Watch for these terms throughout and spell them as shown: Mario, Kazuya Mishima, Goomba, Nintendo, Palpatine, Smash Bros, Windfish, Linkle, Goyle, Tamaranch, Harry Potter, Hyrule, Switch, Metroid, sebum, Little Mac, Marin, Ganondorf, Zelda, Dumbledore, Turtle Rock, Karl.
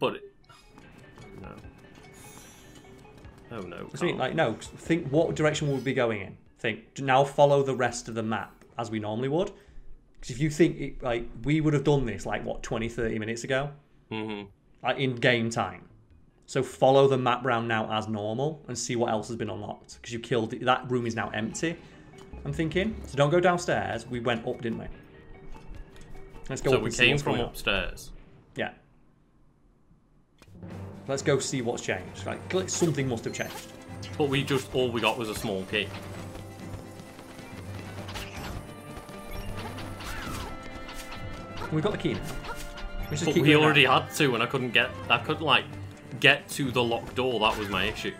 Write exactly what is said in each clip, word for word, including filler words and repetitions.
put it. No. Oh no. I mean, like no. Think what direction we'll be going in. Think now. Follow the rest of the map as we normally would. Because if you think it, like we would have done this like what twenty, thirty minutes ago, mm-hmm. like, in game time. So follow the map round now as normal and see what else has been unlocked. Because you killed it. That room is now empty. I'm thinking. So don't go downstairs. We went up, didn't we? Let's go. So up we and came see from upstairs. On. Yeah. Let's go see what's changed. Like something must have changed. But we just all we got was a small key. We got the key now. We just but keep we already out. Had to, and I couldn't get. I couldn't like get to the locked door. That was my issue.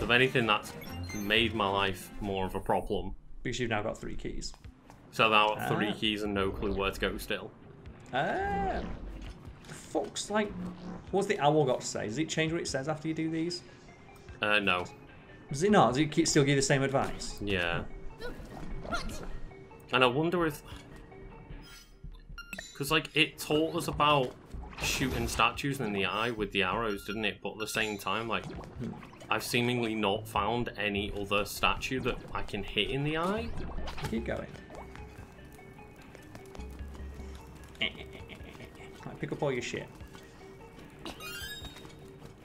If anything, that's made my life more of a problem. Because you've now got three keys. So now ah. three keys and no clue where to go still. Ah. The fuck's like... What's the owl got to say? Does it change what it says after you do these? Uh, no. Does it not? Does it still give you the same advice? Yeah. And I wonder if... Because, like, it taught us about shooting statues in the eye with the arrows, didn't it? But at the same time, like... Hmm. I've seemingly not found any other statue that I can hit in the eye. Keep going. Right, pick up all your shit.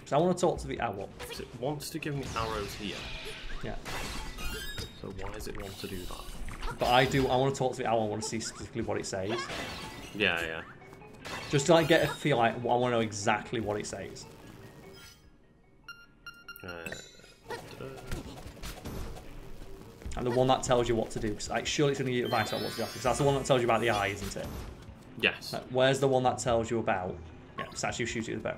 So I want to talk to the owl. So it wants to give me arrows here. Yeah. So why does it want to do that? But I do. I want to talk to the owl. I want to see specifically what it says. Yeah, yeah. Just to like get a feel. Like I want to know exactly what it says. Uh, and the one that tells you what to do, because like, surely it's going to give you advice about what to do, because that's the one that tells you about the eye, isn't it? Yes. Like, where's the one that tells you about? Yeah, statue shooting with the bow.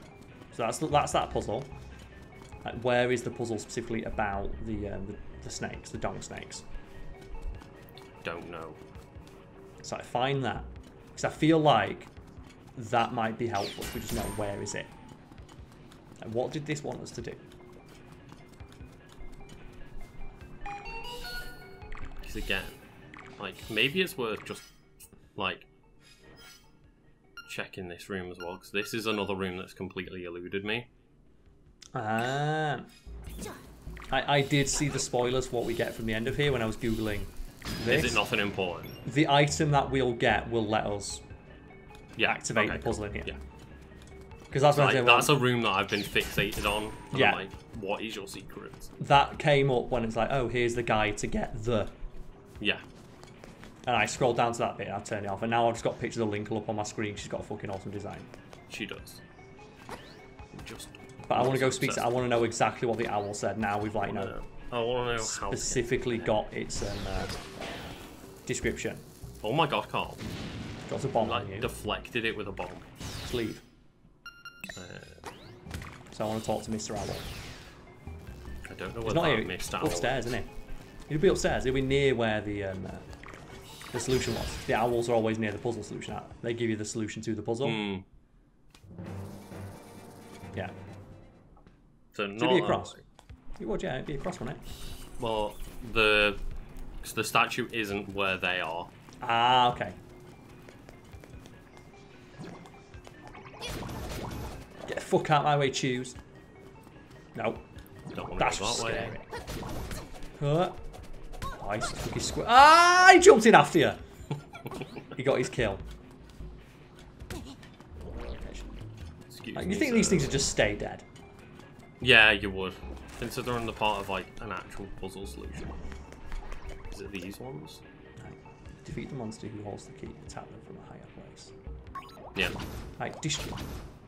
So that's that's that puzzle. Like, where is the puzzle specifically about the um, the, the snakes, the dong snakes? Don't know. So I find that because I feel like that might be helpful if we just know where is it. And what did this want us to do? Again, like maybe it's worth just like checking this room as well, because this is another room that's completely eluded me. Ah, I, I did see the spoilers for what we get from the end of here when I was googling this. Is it nothing important? The item that we'll get will let us yeah, activate okay, the puzzle cool. in here. Yeah, because that's like, that's a room that I've been fixated on. Yeah, I'm like, what is your secret? That came up when it's like, oh, here's the guide to get the. Yeah. And I scrolled down to that bit and I turned it off. And now I've just got pictures of Linkle up on my screen. She's got a fucking awesome design. She does. Just but I want to go speak to I want to know exactly what the owl said. Now we've like, I know. I want to know specifically how got its um, uh, description. Oh my god, Carl. Got a bomb like, on you. Deflected it with a bomb. Just leave. Uh, so I want to talk to Mister Owl. I don't know whether I missed out. Upstairs, isn't it? He'll be upstairs. He'll be near where the um, uh, the solution was. The owls are always near the puzzle solution. At. They give you the solution to the puzzle. Mm. Yeah. So not it'd be across. It would, yeah. It'd be across, wouldn't it? Well, the so the statue isn't where they are. Ah, okay. Get the fuck out of my way, choose. No. Don't want to go that way. Huh. Oh, he took his squ ah, he jumped in after you. He got his kill. Excuse like, you me, think sir. These things would just stay dead? Yeah, you would. Considering the part of like an actual puzzle solution. Is it these ones? Right. Defeat the monster who holds the key and attack them from a higher place. Yeah. Like destroy.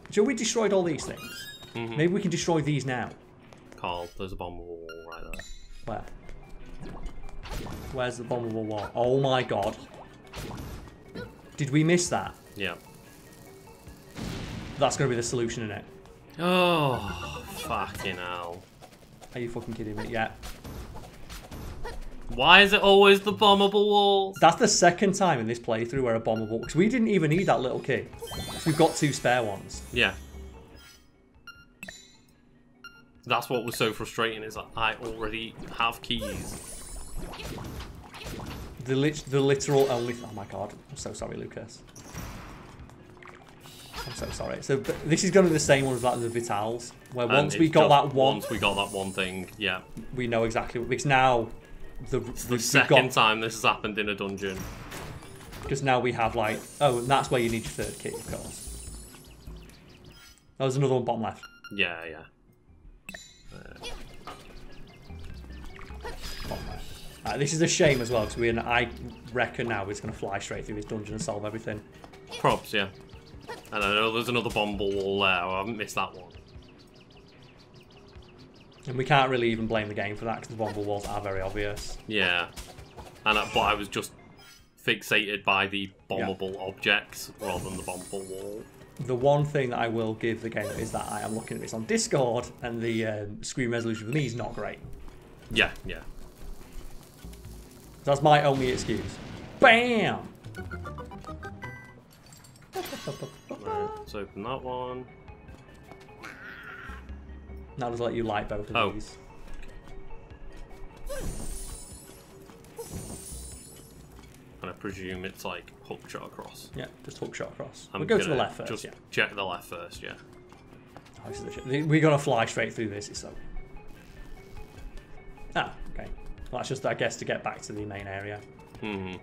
So we destroyed all these things. Mm-hmm. Maybe we can destroy these now. Carl, there's a bomb wall right there. Where? Where's the vulnerable one? Oh my god. Did we miss that? Yeah. That's going to be the solution, isn't it? Oh, fucking hell. Are you fucking kidding me? Yeah. Why is it always the bombable wall? That's the second time in this playthrough where a bombable... Because we didn't even need that little key. We've got two spare ones. Yeah. That's what was so frustrating is that I already have keys. The lit the literal only. Oh my god! I'm so sorry, Lucas. I'm so sorry. So but this is going to be the same one as like the Vitals, where and once we got that one, once we got that one thing, yeah, we know exactly what, because now the it's the second got, time this has happened in a dungeon. Because now we have like, oh, and that's where you need your third key, of course. Oh, there's another one bottom left. Yeah, yeah. Bottom left. Uh, this is a shame as well, because we and I reckon now it's going to fly straight through this dungeon and solve everything. Props, yeah. And I know there's another bomb wall there. I haven't missed that one. And we can't really even blame the game for that, because the bomb walls are very obvious. Yeah. And I, but I was just fixated by the bombable yeah. objects rather than the bombable wall. The one thing that I will give the game is that I am looking at this on Discord, and the um, screen resolution for me is not great. Yeah, yeah. That's my only excuse. Bam! Right, let's open that one. Now does let you light both of oh. these. And I presume it's like hook shot across. Yeah, just hook shot across. I'm we'll go to the left first. Just yeah. check the left first, yeah. Oh, this is the we're gonna fly straight through this. It's so. Ah, okay. Well, that's just, I guess, to get back to the main area. Mm-hmm.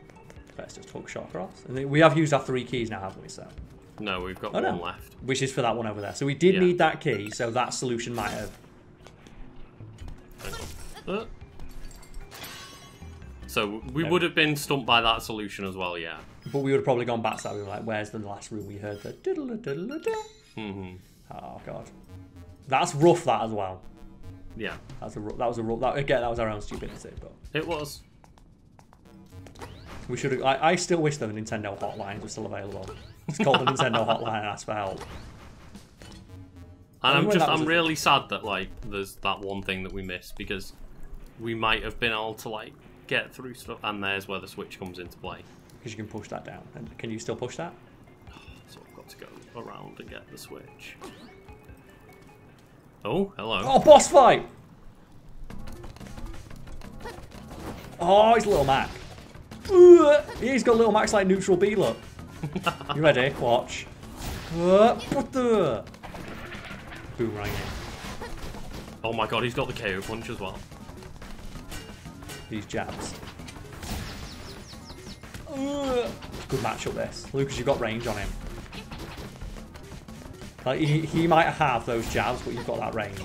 Let's just hook shot across. And we have used our three keys now, haven't we? So. No, we've got oh, one no. left. Which is for that one over there. So we did yeah. need that key, so that solution might have. Uh. So we no. would have been stumped by that solution as well, yeah. But we would have probably gone back to that. We were like, where's the last room we heard the diddle diddle diddle? Mm-hmm. Oh, God. That's rough, that as well. Yeah. That's a, that was a rough. That, again, that was our own stupidity. But it was. We should have. I, I still wish that the Nintendo hotline was still available. It's called the Nintendo hotline and ask for help. And I'm just, I'm really sad that like there's that one thing that we missed, because we might have been able to like get through stuff, and there's where the Switch comes into play. Because you can push that down. And can you still push that? So I've got to go around and get the Switch. Oh, hello. Oh, boss fight! Oh, he's Little Mac. Uh, he's got Little Mac's like neutral B, look. You ready? Watch. Uh, what the? Boomerang. Oh my god, he's got the K O punch as well. These jabs. Uh, good matchup, this. Lucas, you've got range on him. Like, he, he might have those jabs, but you've got that range.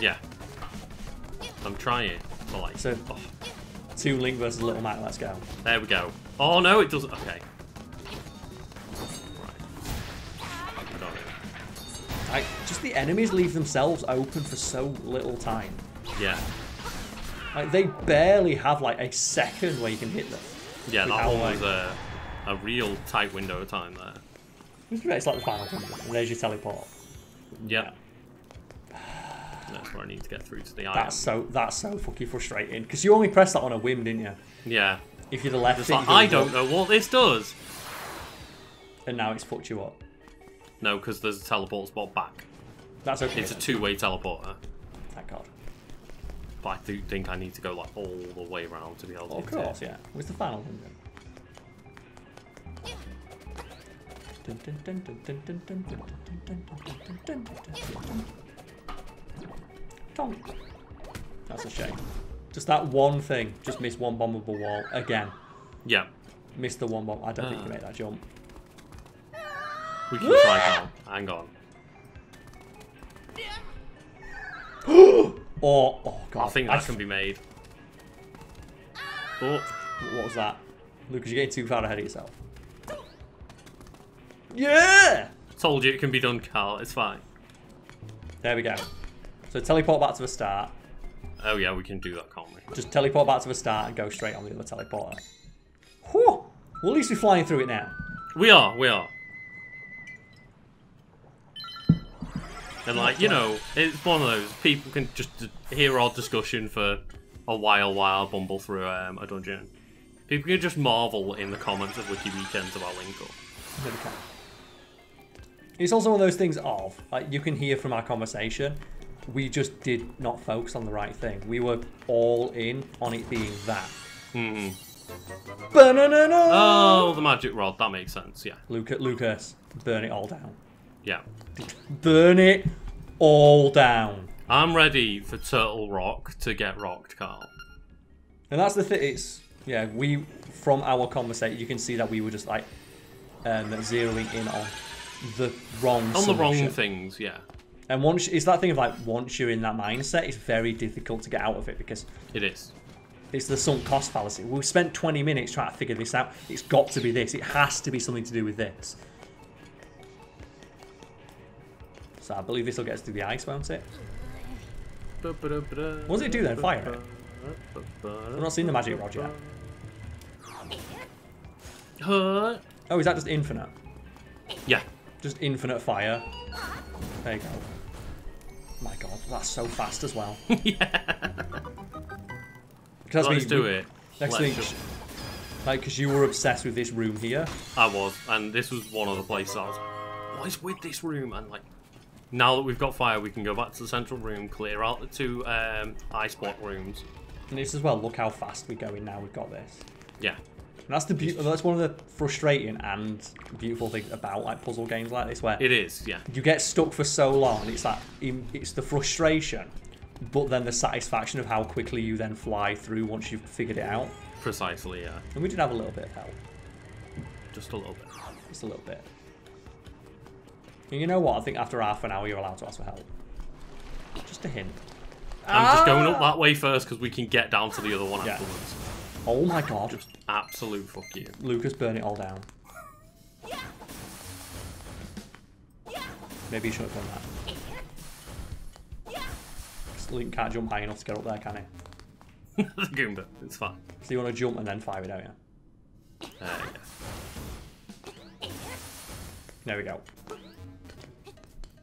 Yeah. I'm trying. But like, so, oh. Two Link versus Little Mac, let's go. There we go. Oh no, it doesn't. Okay. Right. Good on him. I, just the enemies leave themselves open for so little time. Yeah. Like, they barely have like a second where you can hit them. Yeah, that one was a, a real tight window of time there. It's like the final combat, and there's your teleport. Yep. Yeah. That's where I need to get through to the iron. That's so, that's so fucking frustrating, because you only pressed that on a whim, didn't you? Yeah. If you'd have left it, like, I don't know what this does. And now it's fucked you up. No, because there's a teleport spot back. That's okay. It's a two-way teleporter. Thank God. But I do think I need to go like all the way around to be able to get it. Of course, yeah. Where's the final window? Dun, dun, dun, dun, dun, dun, dun, dun, dun, dun, dun, dun, dun. That's a shame. Just that one thing. Just missed one bombable wall again. Yeah. Missed the one bomb. I don't uh. think you made that jump. We can try now. Hang on. oh, oh, God. I think that I can be made. Oh. What was that? Lucas, you're getting too far ahead of yourself. Yeah! Told you it can be done, Karl. It's fine. There we go. So teleport back to the start. Oh yeah, we can do that, can't we? Just teleport back to the start and go straight on the other teleporter. Whew! Well, at least we're flying through it now. We are, we are. And like, you know, it's one of those, people can just hear our discussion for a while while I bumble through um, a dungeon. People can just marvel in the comments of Wiki Weekends about Link Up. There we go. It's also one of those things of, like, you can hear from our conversation, we just did not focus on the right thing. We were all in on it being that. Mm-hmm. Ba-na-na-na. Oh, the magic rod. That makes sense. Yeah. Lucas, Lucas, burn it all down. Yeah. Burn it all down. I'm ready for Turtle Rock to get rocked, Carl. And that's the thing. It's yeah. We from our conversation, you can see that we were just like um, zeroing in on the wrong on solution. The wrong things. Yeah. And once it's that thing of like once you're in that mindset, it's very difficult to get out of it because it is. It's the sunk cost fallacy. We've spent twenty minutes trying to figure this out. It's got to be this. It has to be something to do with this. So I believe this will get us through the ice, won't it? What does it do then? Fire it? I've not seen the magic rod yet. Oh, is that just infinite? Yeah. Just infinite fire. There you go. Oh my god, that's so fast as well. Yeah. Let's we, do we, it. Next Let's thing, like, because you were obsessed with this room here. I was, and this was one of the places I was like, what is with this room? And, like, now that we've got fire, we can go back to the central room, clear out the two um, ice block rooms. And it's as well, look how fast we're going now we've got this. Yeah. And that's the beautiful, that's one of the frustrating and beautiful things about, like, puzzle games like this, where... It is, yeah. You get stuck for so long, and it's that, it's the frustration... But then the satisfaction of how quickly you then fly through once you've figured it out. Precisely, yeah. And we did have a little bit of help. Just a little bit. Just a little bit. And you know what? I think after half an hour you're allowed to ask for help. Just a hint. I'm ah! just going up that way first because we can get down to the other one yeah. afterwards. Oh my god. Just absolute fuck you. Lucas, burn it all down. Yeah. Yeah. Maybe you should have done that. Link can't jump high enough to get up there, can he? The Goomba, it's fine. So you want to jump and then fire it, don't you? Uh, yeah. There we go.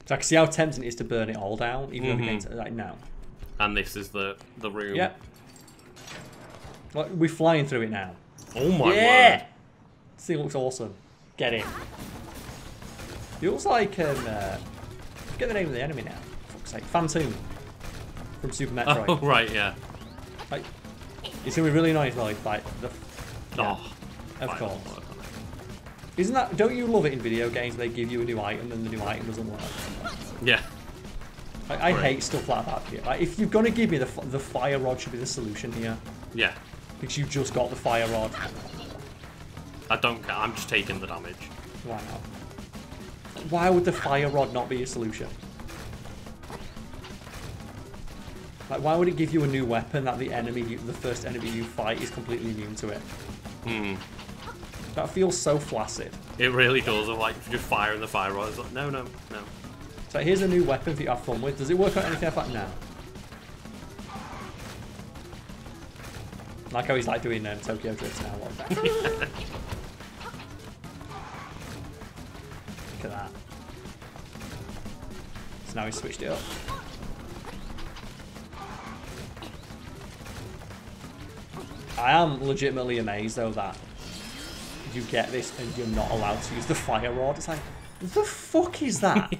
So I can see how tempting it is to burn it all down, even mm-hmm. though the game's like now. And this is the the room. Yeah. Like, we're flying through it now. Oh my yeah! word! This thing looks awesome. Get in. It looks like um, uh, forget the name of the enemy now. For fuck's sake, Phantom. From Super Metroid. Oh, right, yeah. Like, it's going to be really annoying as well if, like, the... Yeah, oh, of course. Work, Isn't that... Don't you love it in video games? They give you a new item and the new item doesn't work. Yeah. Like, I right. hate stuff like that here. Like, if you're going to give me the the fire rod should be the solution here. Yeah. Because you've just got the fire rod. I don't care. I'm just taking the damage. Why not? Why would the fire rod not be a solution? Like, why would it give you a new weapon that the enemy, you, the first enemy you fight, is completely immune to it? Hmm. That feels so flaccid. It really does. I'm like, just firing the fire rod. It's like, no, no, no. So here's a new weapon for you to have fun with. Does it work on anything like that? No. Like how he's like doing um, Tokyo Drift now. Like. Look at that. So now he's switched it up. I am legitimately amazed, though, that you get this and you're not allowed to use the fire rod. It's like, the fuck is that?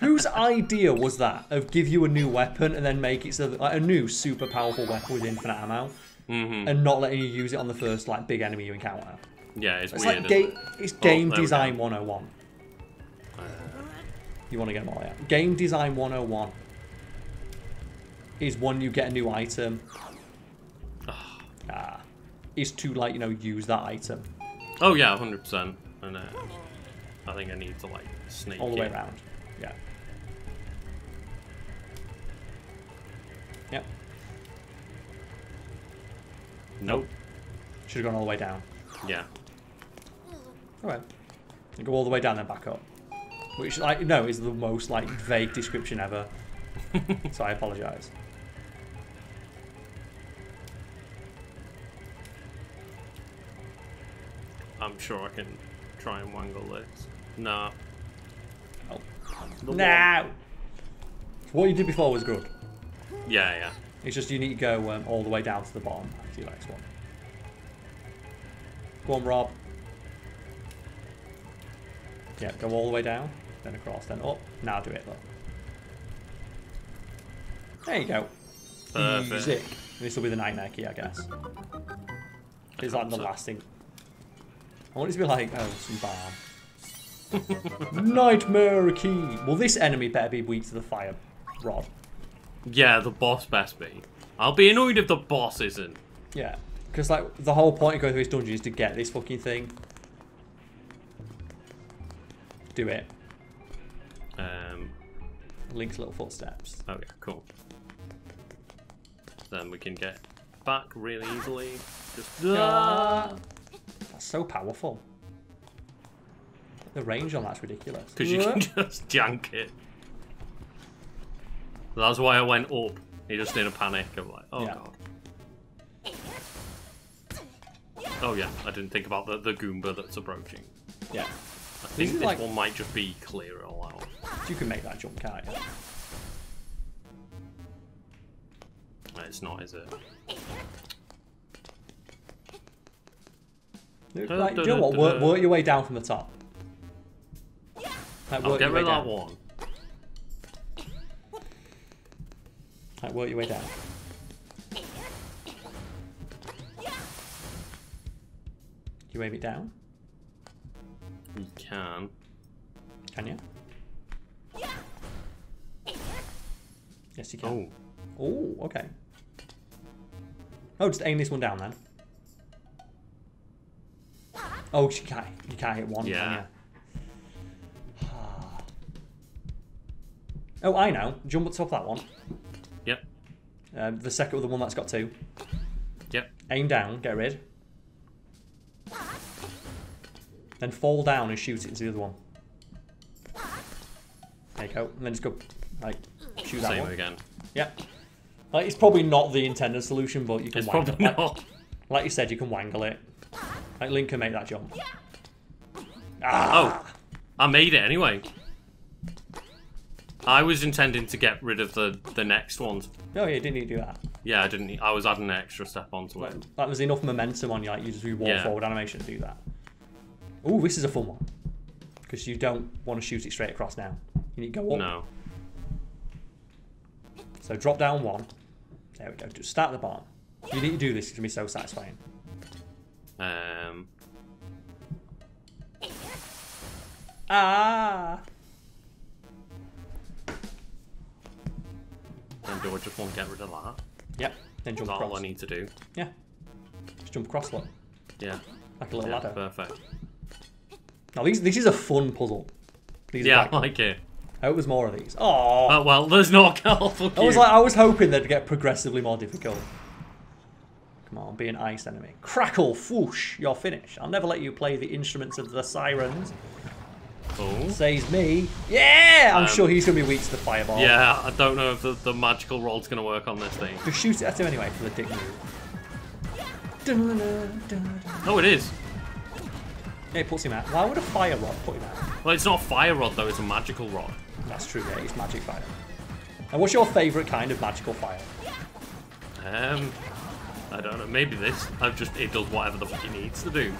Whose idea was that? Of give you a new weapon and then make it so that, like, a new super powerful weapon with infinite ammo mm-hmm. and not letting you use it on the first, like, big enemy you encounter. Yeah, it's, it's weird. Like ga it? It's game oh, design one oh one. Uh... You want to get more, yeah. Game design one oh one is one you get a new item. Uh, is to, like, you know, use that item. Oh, yeah, one hundred percent. And uh, I think I need to, like, sneak all the way in. Around. Yeah. Yep. Nope. Should have gone all the way down. Yeah. Alright. You go all the way down, then back up. Which, like, no, is the most, like, vague description ever. So I apologise. I'm sure I can try and wangle this. Nah. Oh. No. What you did before was good. Yeah, yeah. It's just you need to go um, all the way down to the bottom after your next one. Go on, Rob. Yeah, go all the way down, then across, then up. Now do it, look. There you go. Perfect. Music. This will be the nightmare key, I guess. It's like the so. last thing. I want it to be like, oh, some barn. Nightmare key. Well, this enemy better be weak to the fire rod. Yeah, the boss best be. I'll be annoyed if the boss isn't. Yeah, because like the whole point of going through this dungeon is to get this fucking thing. Do it. Um. Link's little footsteps. Oh yeah, cool. Then we can get back really easily. Just ah! That's so powerful. The range on that's ridiculous. Because you can just jank it. That's why I went up. He just did a panic of like, oh yeah. god. Oh yeah, I didn't think about the, the Goomba that's approaching. Yeah. I think this, this like... one might just be clear all out. You can make that jump, can't you? It's not, is it? Like, do you know what? Work, work your way down from the top. Like, work I'll get your rid of that one. Like, work your way down. Can you wave it down? You can. Can you? Yes, you can. Oh, Ooh, okay. Oh, just aim this one down then. Oh, you can't, you can't hit one, yeah. can you? Oh, I know. Jump up top of that one. Yep. Um, the second, the one that's got two. Yep. Aim down, get rid. Then fall down and shoot it into the other one. There you go. And then just go, like, shoot that Same one. again. Yep. Like, it's probably not the intended solution, but you can it's wangle it. Like, not. like you said, you can wangle it. Like, Link can make that jump. Ah! Oh, I made it anyway. I was intending to get rid of the, the next ones. Oh yeah, didn't you do that? Yeah, I didn't. I was adding an extra step onto like, it. Like, there's enough momentum on you, like, you just do one yeah. forward animation to do that. Ooh, this is a fun one. Because you don't want to shoot it straight across now. You need to go up. No. So drop down one. There we go. Just start at the bottom. You need to do this. It's going to be so satisfying. Um. Ah. Then do I just want to get rid of that? Yep. Then jump across. That's all I need to do. Yeah. Just jump across one. Yeah. Like a little yeah, ladder. Perfect. Now these, this is a fun puzzle. These yeah, are like, I like it. I hope there's more of these. Oh. Uh, well, there's not. Karl, fuck I was you. like, I was hoping they'd get progressively more difficult. Come on, be an ice enemy. Crackle, whoosh, you're finished. I'll never let you play the instruments of the sirens. Oh. Says me. Yeah! I'm um, sure he's going to be weak to the fireball. Yeah, I don't know if the, the magical roll's going to work on this thing. Just shoot it at him anyway for the dick move. Oh, it is. Yeah, it puts him out. Why would a fire rod put him out? Well, it's not a fire rod, though. It's a magical rod. That's true, yeah. It's magic fire. And what's your favourite kind of magical fire? Um... I don't know, maybe this. I've just, it does whatever the fuck it needs to do.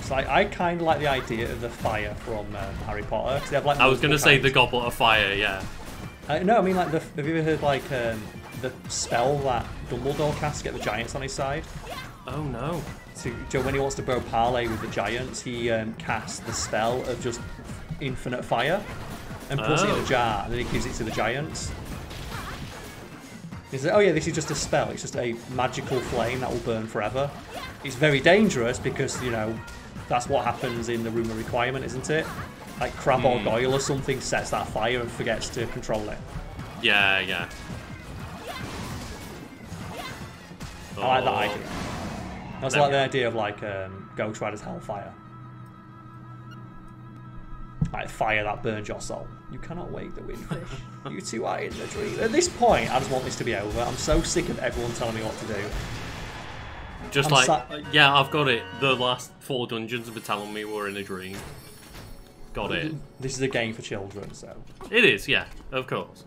So I, I kind of like the idea of the fire from um, Harry Potter. Cause they have, like, I was going to say the Goblet of Fire, yeah. Uh, no, I mean, like, the, have you ever heard, like, um, the spell that Dumbledore casts to get the giants on his side? Oh, no. So, so when he wants to bow parley with the giants, he um, casts the spell of just infinite fire and puts oh. it in a jar, and then he gives it to the giants. Is that, oh yeah, this is just a spell. It's just a magical flame that will burn forever. It's very dangerous because, you know, that's what happens in the Room of Requirement, isn't it? Like Crab mm. or Goyle or something sets that fire and forgets to control it. Yeah, yeah. I oh. like that idea. That's like the idea of, like, um, Ghost Rider's Hellfire. Like fire that burns your soul. You cannot wake the windfish. You two are in the dream. At this point, I just want this to be over. I'm so sick of everyone telling me what to do. Just I'm like, yeah, I've got it. The last four dungeons have been telling me we're in a dream. Got it. This is a game for children, so. It is, yeah, of course.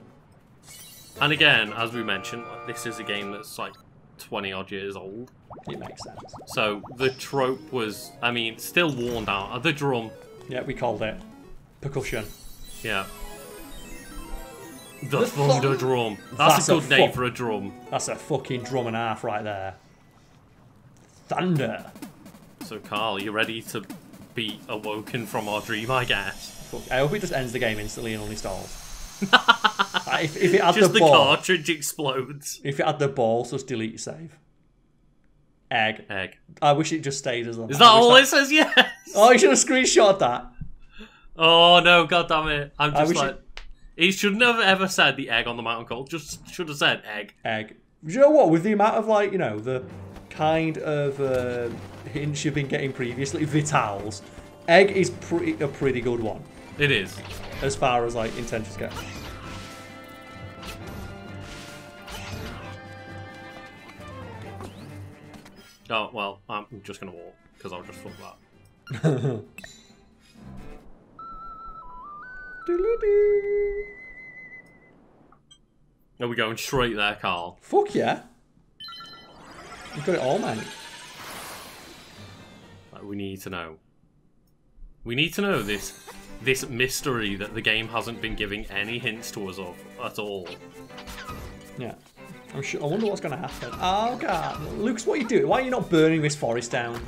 And again, as we mentioned, like, this is a game that's like twenty odd years old. It makes sense. So the trope was, I mean, still worn out. The drum. Yeah, we called it. Percussion. Yeah. The, the thunder th drum. That's, That's a good a name for a drum. That's a fucking drum and a half right there. Thunder. So, Karl, you ready to be awoken from our dream, I guess? Look, I hope it just ends the game instantly and only stalls. If, if it had just the, the ball, cartridge explodes. If it had the ball, so just delete your save. Egg. Egg. I wish it just stayed as that. Is that all that... it says? Yes. Oh, you should have screenshot that. Oh no, god damn it. I'm just like... It... He shouldn't have ever said the egg on the mountain call. Just should have said egg. Egg. You know what? With the amount of, like, you know, the kind of uh, hints you've been getting previously, Vitals, egg is pretty, a pretty good one. It is. As far as, like, intentions go. Oh, well, I'm just going to walk, because I'll just fuck that. Are we going straight there, Karl? Fuck yeah. We've got it all, mate. Like, we need to know. We need to know this this mystery that the game hasn't been giving any hints to us of at all. Yeah. I'm sure, I wonder what's going to happen. Oh, God. Luke's, what are you doing? Why are you not burning this forest down?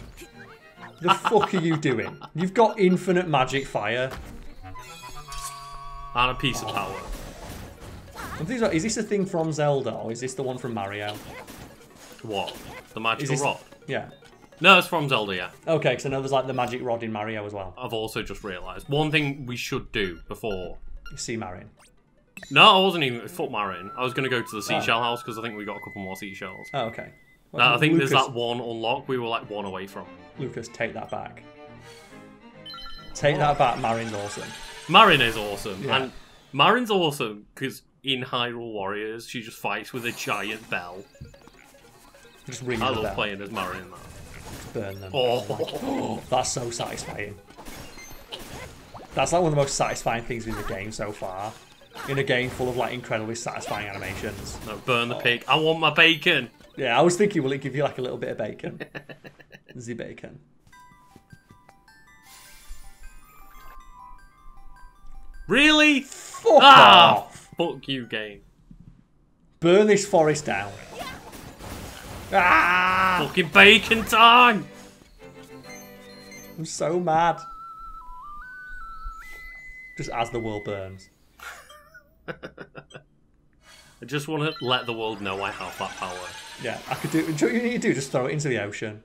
The fuck are you doing? You've got infinite magic fire. And a piece oh. of power. Is this a thing from Zelda, or is this the one from Mario? What? The magical this... rod? Yeah. No, it's from Zelda, yeah. Okay, because I know there's, like, the magic rod in Mario as well. I've also just realised. One thing we should do before... Sea Marin. No, I wasn't even... Foot Marin. I was going to go to the seashell oh. house, because I think we got a couple more seashells. Oh, okay. Well, uh, I think Lucas... there's that one unlock we were, like, one away from. Lucas, take that back. Take oh. that back. Marin's awesome. Marin is awesome. Yeah. And Marin's awesome, because in Hyrule Warriors, she just fights with a giant bell. Just ring I love bell. playing as Marin, man. Burn them. Oh. Like, oh, that's so satisfying. That's like one of the most satisfying things in the game so far. In a game full of, like, incredibly satisfying animations. No, burn the oh. pig. I want my bacon. Yeah, I was thinking, will it give you, like, a little bit of bacon? The bacon. Really? Fuck ah, off. Fuck you, game. Burn this forest down. Ah! Fucking bacon time! I'm so mad. Just as the world burns. I just want to let the world know I have that power. Yeah, I could do. Do you know what you need to do? Just throw it into the ocean.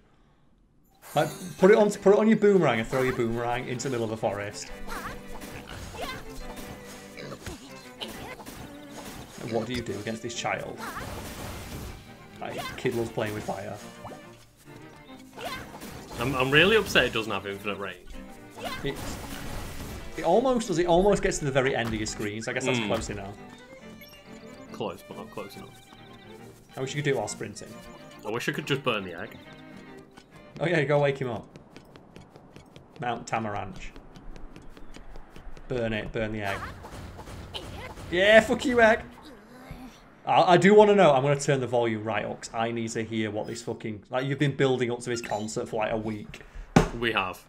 Like, put it on. Put it on your boomerang and throw your boomerang into the middle of the forest. And what do you do against this child? Like, kid loves playing with fire. I'm, I'm really upset it doesn't have infinite range. It, it almost does. It almost gets to the very end of your screen, so I guess that's mm. close enough. Close, but not close enough. I wish you could do it while sprinting. I wish I could just burn the egg. Oh yeah, go wake him up. Mount Tamaranch. Burn it, burn the egg. Yeah, fuck you, egg! I do want to know. I'm going to turn the volume right up because I need to hear what this fucking... Like, you've been building up to this concert for, like, a week. We have.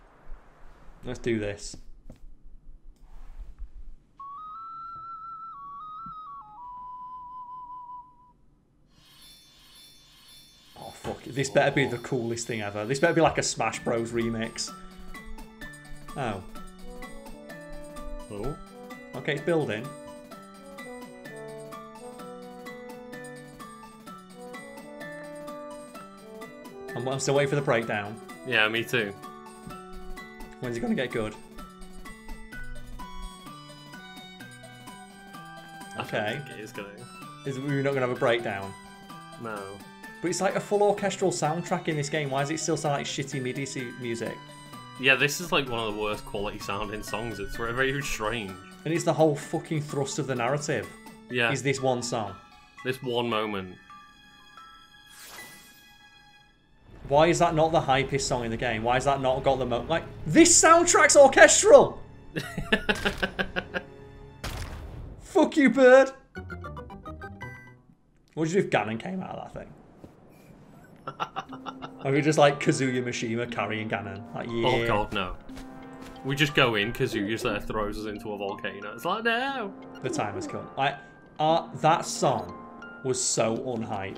Let's do this. Oh, fuck it. This better be the coolest thing ever. This better be like a Smash Bros remix. Oh. Oh. Okay, it's building. I'm still waiting for the breakdown. Yeah, me too. When's it gonna get good? I okay. Think it is gonna. Is we're not gonna have a breakdown? No. But it's like a full orchestral soundtrack in this game. Why does it still sound like shitty MIDI music? Yeah, this is like one of the worst quality sounding songs. It's very, very strange. And it's the whole fucking thrust of the narrative. Yeah. Is this one song? This one moment. Why is that not the hypest song in the game? Why has that not got the mo- Like, this soundtrack's orchestral! Fuck you, bird! What would you do if Ganon came out of that thing? Or if you just, like, Kazuya Mishima carrying Ganon? Like, yeah. Oh, God, no. We just go in, Kazuya's there, throws us into a volcano. It's like, no! The time has come. Like, uh, that song was so unhyped.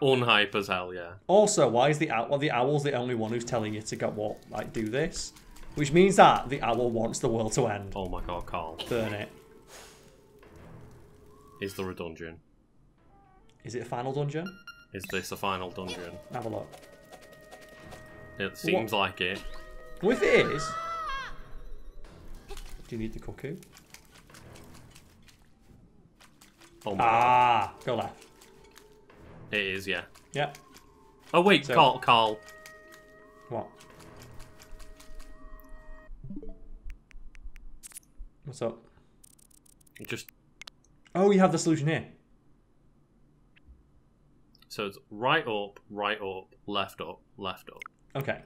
Unhype as hell, yeah. Also, why is the owl? Well, the owl's the only one who's telling you to go what, like, do this, which means that the owl wants the world to end. Oh my god, Karl! Burn it. Is there a dungeon? Is it a final dungeon? Is this a final dungeon? Have a look. It seems what? like it. Well, if it is, do you need the cuckoo? Oh my ah, god. Go left. It is, yeah. Yep. Oh wait, so, Karl, Karl. What? What's up? It just. Oh, you have the solution here. So it's right up, right up, left up, left up. Okay,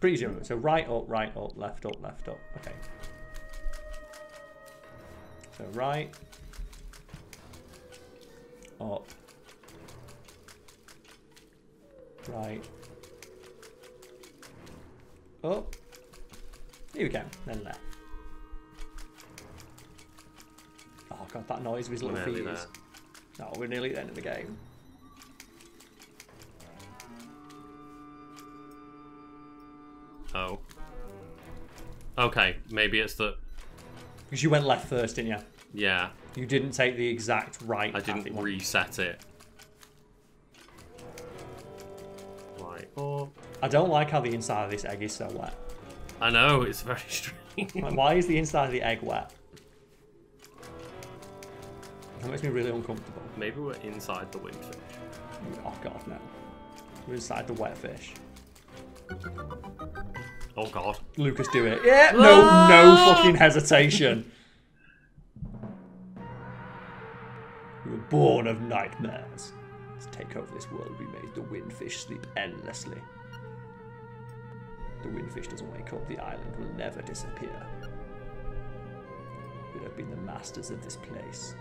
pretty easy. So right up, right up, left up, left up. Okay. So right up. Right. Oh. Here we go. Then left. Oh god, that noise with his little feet. No, we're nearly at the end of the game. Oh. Okay, maybe it's the... Because you went left first, didn't you? Yeah. You didn't take the exact right. I didn't reset it. Or... I don't like how the inside of this egg is so wet. I know, it's very strange. Like, why is the inside of the egg wet? That makes me really uncomfortable. Maybe we're inside the wingfish. Oh god, no. We're inside the wet fish. Oh god. Lucas, do it. Yeah! No, ah! no fucking hesitation. We were born of nightmares. Take over this world, we made the windfish sleep endlessly. The windfish doesn't wake up, the island will never disappear. We'd have been the masters of this place.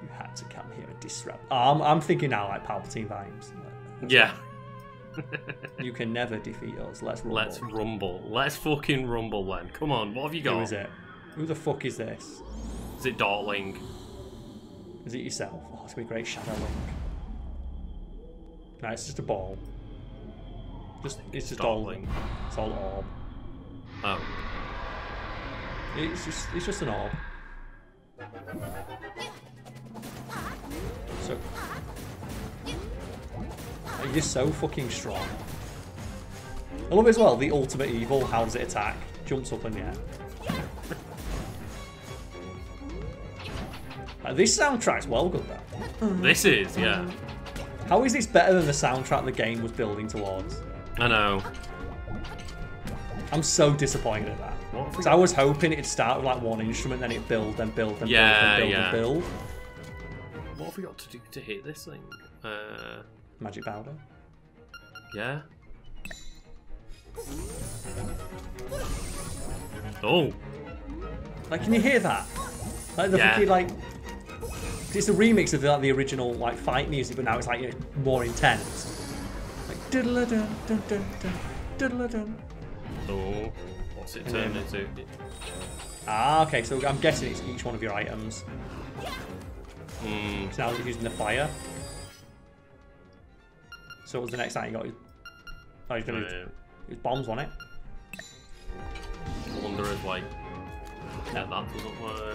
You had to come here and disrupt. Oh, I'm, I'm thinking now like Palpatine vibes. Yeah. You can never defeat us. Let's rumble. Let's rumble. Let's fucking rumble then. Come on, what have you got? Who is it? Who the fuck is this? Is it Dartling? Is it yourself? Oh, it's gonna be great shadow link. No, it's just a ball. Just it's just all link. It's all orb. Oh. It's just it's just an orb. So you're so fucking strong. I love it as well, the ultimate evil, how does it attack? Jumps up in the air. This soundtrack's well good, though. This is, yeah. How is this better than the soundtrack the game was building towards? I know. I'm so disappointed at that. Because I was hoping it'd start with like one instrument, then it'd build, then build, then yeah, build, then build, yeah. then build. What have we got to do to hit this thing? Uh... Magic powder. Yeah. Oh. Like, can you hear that? Like the yeah. fucking like. It's a remix of the, like, the original like fight music, but now it's like you know, more intense. Like diddle dun dun dun dun diddle dun. Oh, what's it turn into? Ah, okay. So I'm guessing it's each one of your items. Mm. So now you're using the fire. So what's the next item you got? Oh, he's gonna yeah. use bombs on it. I wonder if like yeah, that doesn't work.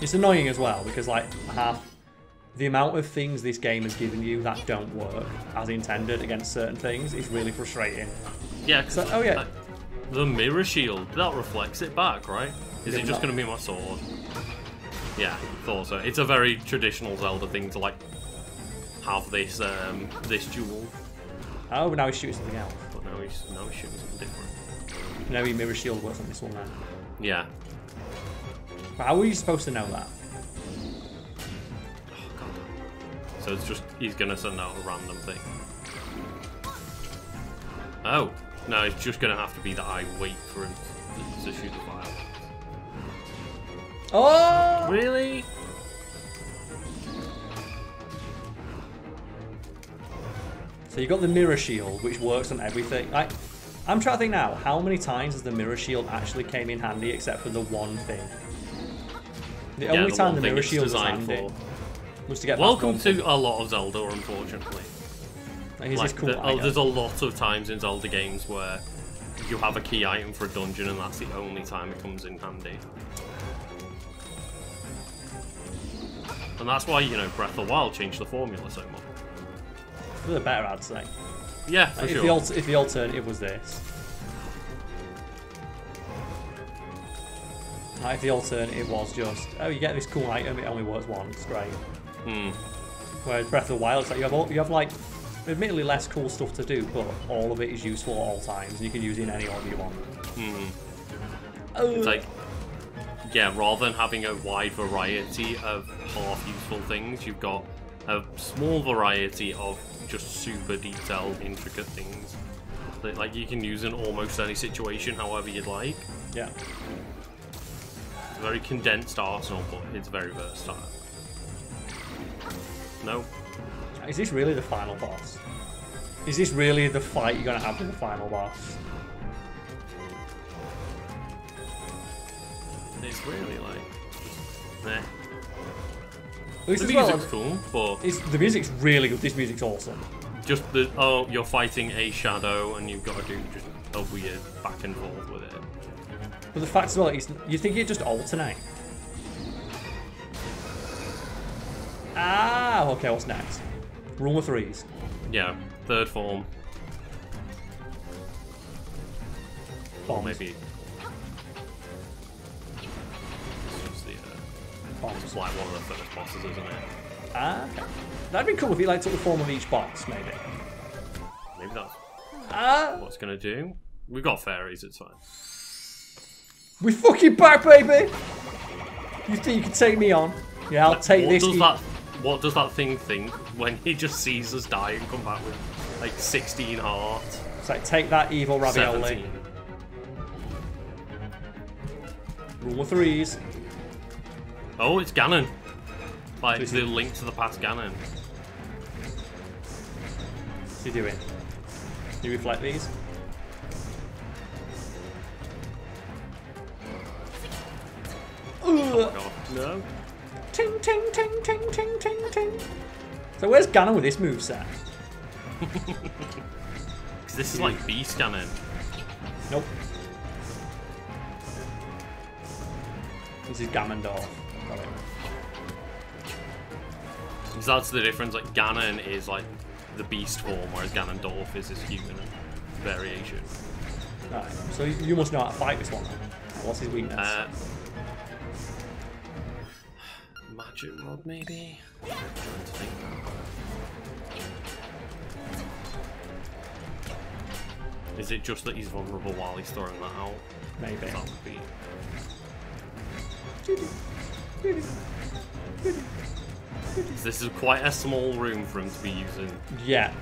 It's annoying as well because like half the amount of things this game has given you that don't work as intended against certain things is really frustrating. Yeah. Cause so, oh yeah. That, the mirror shield that reflects it back, right? Is Give it just going to be my sword? Yeah, thought so. It's a very traditional Zelda thing to like have this um, this duel. Oh, but now he's shooting something else. But now he's now he's shooting something different. No, your mirror shield works on this one now. Yeah. How are you supposed to know that? Oh, God. So it's just, he's going to send out a random thing. Oh. No, it's just going to have to be that I wait for him to shoot the fire. Oh! Really? So you got the mirror shield, which works on everything. I, I'm trying to think now, how many times has the mirror shield actually came in handy except for the one thing? The yeah, only the time the mirror shield was handy Must to get Welcome to a lot of Zelda, unfortunately. Like, like, cool the, there's a lot of times in Zelda games where you have a key item for a dungeon and that's the only time it comes in handy. And that's why, you know, Breath of the Wild changed the formula so much. It was a better, I'd say. Yeah, for like, sure. If the, al if the alternative was this. Like, if the alternative was just, oh, you get this cool item, it only works once, great. Hmm. Whereas Breath of the Wild, it's like you have, all, you have like, admittedly less cool stuff to do, but all of it is useful at all times, and you can use it in any order you want. Hmm. Oh. It's like, yeah, rather than having a wide variety of half-useful things, you've got a small variety of just super detailed, intricate things that, like, you can use in almost any situation, however you'd like. Yeah. It's a very condensed arsenal, but it's very versatile. No. Is this really the final boss? Is this really the fight you're going to have with the final boss? It's really like, meh. This the music's well, cool, but it's, the music's really good. This music's awesome. Just the oh, you're fighting a shadow, and you've got to do just a weird back and forth with it. But the fact as well is, you think it just alternate? Ah, okay. What's next? Rule of threes. Yeah, third form. Bombs. Or maybe. It's like one of the first bosses, isn't it? Ah, okay. That'd be cool if he like took the form of each box, maybe. Maybe that's ah. what's gonna do. We've got fairies, it's fine. We fucking back, baby! You think you can take me on? Yeah, I'll like, take what this. Does that, what does that thing think when he just sees us die and come back with like sixteen hearts? It's like, take that, evil ravioli. seventeen. Rule of threes. Oh, it's Ganon. Like, it's the link to the past Ganon. What's he doing? Do you reflect these? Ooh. Oh my god, no. Ting, ting, ting, ting, ting, ting, ting. So where's Ganon with this moveset? Because this is like Beast Ganon. Nope. This is Ganondorf. So that's the difference, like Ganon is like the beast form, whereas Ganondorf is his human variation. Right, so you must know how to fight this one. What's his weakness? Uh, magic rod maybe? I'm trying to think. Is it just that he's vulnerable while he's throwing that out? Maybe. That would be... This is quite a small room for him to be using. Yeah.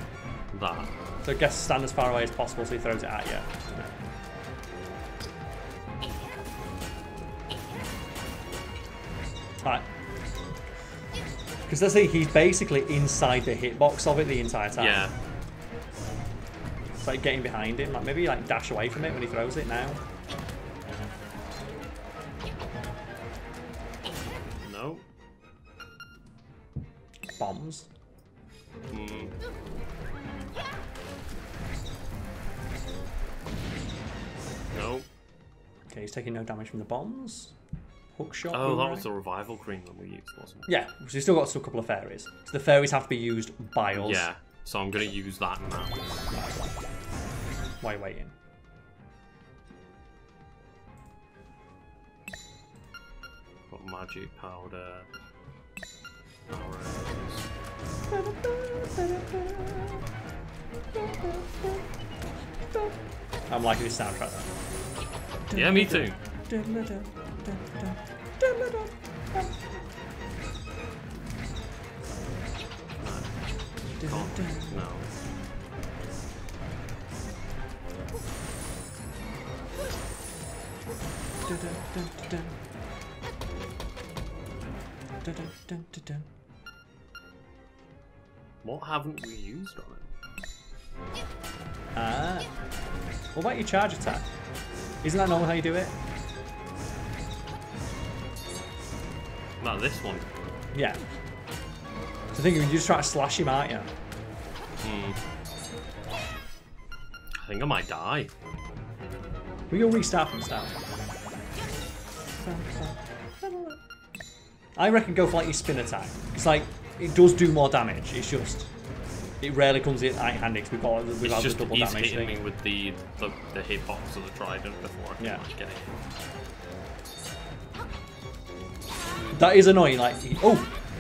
That. So I guess stand as far away as possible so he throws it at you. Yeah. Alright. Because let's see, he's basically inside the hitbox of it the entire time. Yeah. It's like getting behind him. Like maybe like dash away from it when he throws it now. Bombs. Mm. No. Okay, he's taking no damage from the bombs. Hook shot. Oh, that was the revival cream that we used, wasn't it? Yeah, so we still got a couple of fairies. So the fairies have to be used by us. Yeah, so I'm going to use that now. Why are you waiting? Got magic powder. I'm liking this soundtrack though. Yeah, me too. No. No. What haven't we used on it? Ah. What about your charge attack? Isn't that normal how you do it? No, this one. Yeah. The thing is, you just try to slash him, aren't you? Hmm. I think I might die. We go restart from start. I reckon go for like your spin attack. It's like it does do more damage. It's just it rarely comes in like handy because we've got we've it's had just the double damage hitting thing. Me with the the, the hitbox of the trident before. Yeah. Getting it. That is annoying. Like he, oh,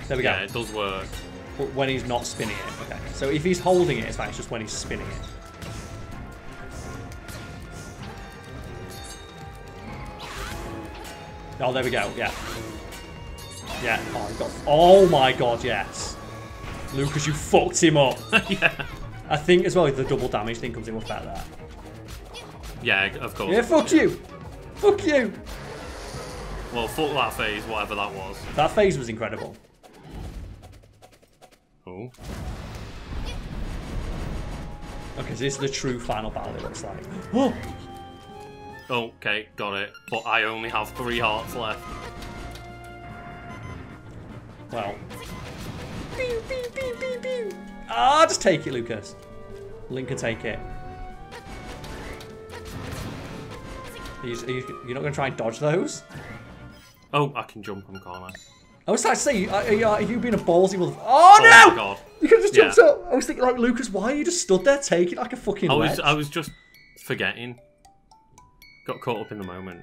there we go. Yeah, it does work. But when he's not spinning it. Okay. So if he's holding it, it's fine. It's just when he's spinning it. Oh, there we go. Yeah. Yeah. Oh, he got... oh my god, yes. Lucas, you fucked him up. Yeah. I think as well the double damage thing comes in much better. Yeah, of course. Yeah, fuck you. Fuck you. Well, fuck that phase, whatever that was. That phase was incredible. Oh. Okay, so this is the true final battle, it looks like. Oh! Okay, got it. But I only have three hearts left. Well. Pew, pew, pew, pew, pew. Ah, just take it, Lucas. Link can take it. Are you, are you, you're not going to try and dodge those? Oh, I can jump on Karl. I was like, say, are you, are you being a ballsy motherfucker? Oh, oh no! My God. You could have just jumped yeah. up. I was thinking, like, Lucas, why are you just stood there taking like a fucking I was, I was just forgetting. Got caught up in the moment.